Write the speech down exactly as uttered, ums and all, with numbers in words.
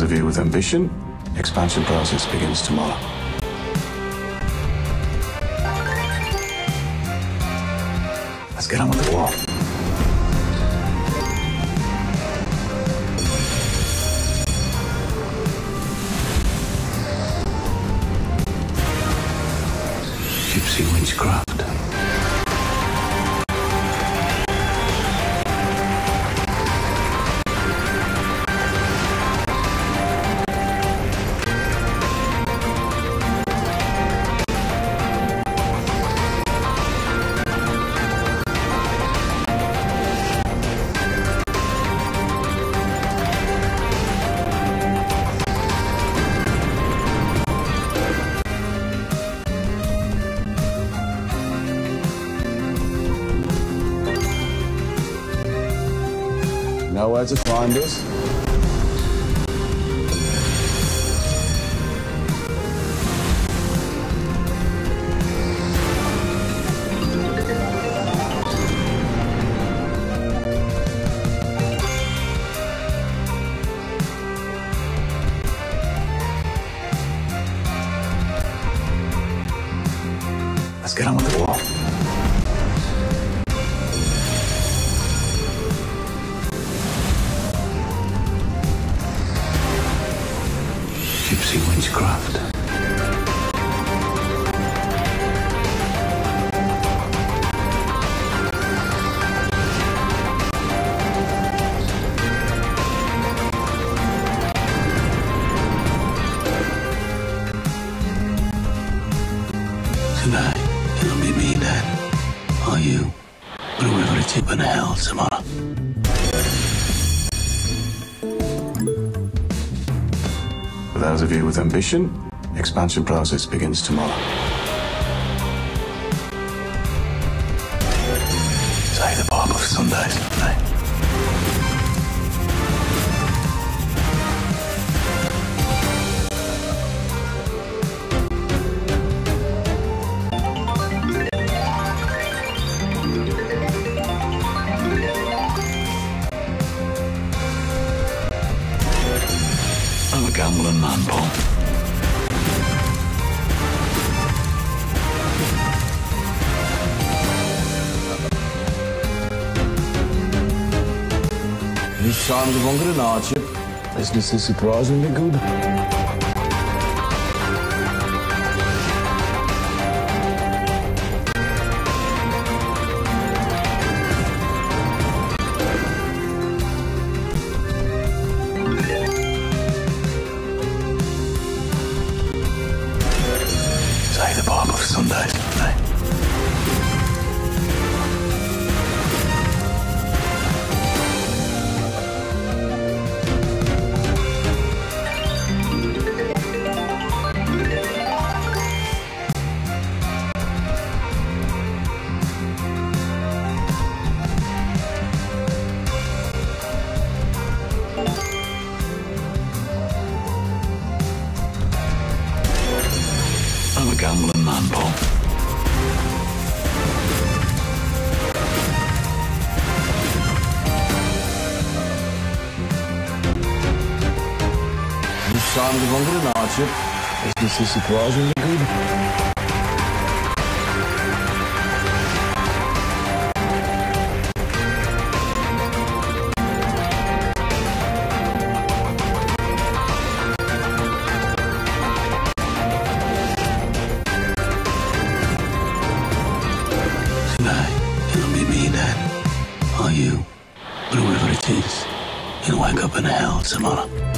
those of you with ambition, expansion process begins tomorrow. Let's get on with the war. Gypsy witchcraft. Know where to find us. Let's get on with the war. Gypsy witchcraft. Tonight, it'll be me then, or you, or whoever it is in hell tomorrow. For those of you with ambition, expansion process begins tomorrow. Say the Bob of Sundays, night. I'm a gambling man, Paul. These times of hunger and hardship, business is surprisingly good. Say the Bob of Sundays, night. I'm a gambling man, Paul. This time of hunger and hardship, business is surprisingly good. It'll be me then, or you, or whoever it is, you'll wake up in hell tomorrow.